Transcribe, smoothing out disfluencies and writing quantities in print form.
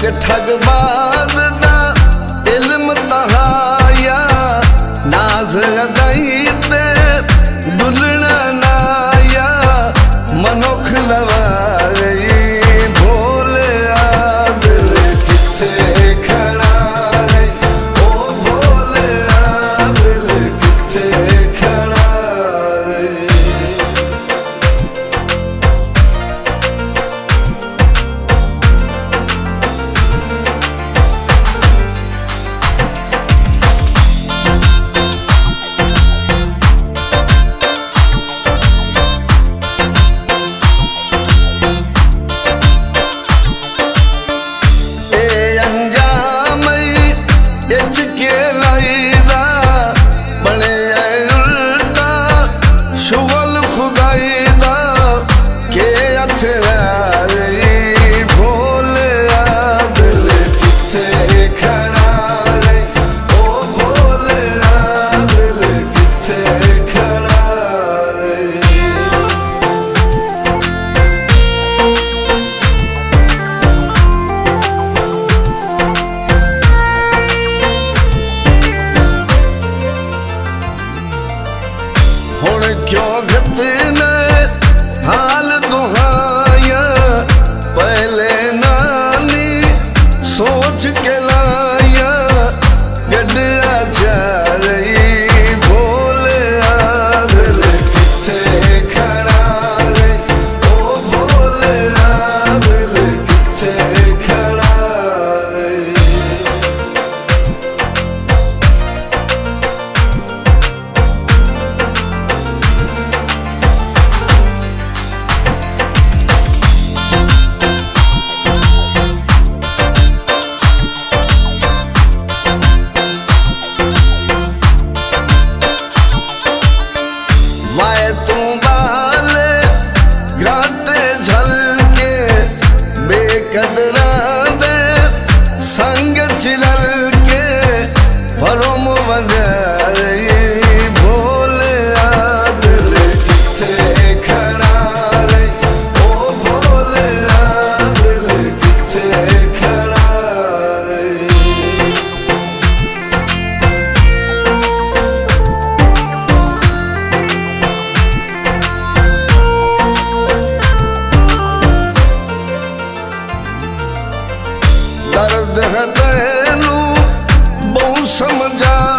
ठग ठगबाज दा इल्म तहाया नाज अदाई ते दुलना नाया मनोख लवाई भोले आदिल किथे खड़ा रे ओ भोले आदिल किथे खड़ा रे। दर्द है तेनू बहु समझा